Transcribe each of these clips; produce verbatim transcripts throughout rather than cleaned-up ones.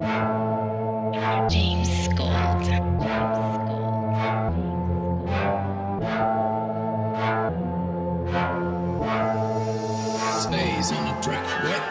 James Gold. James Gold. Stays on the track. Wet.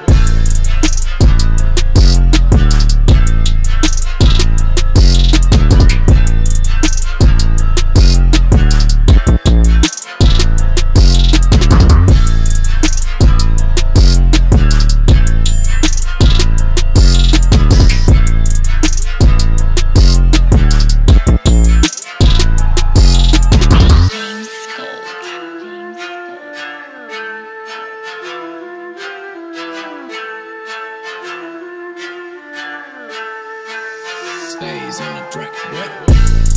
Stays on the track. What?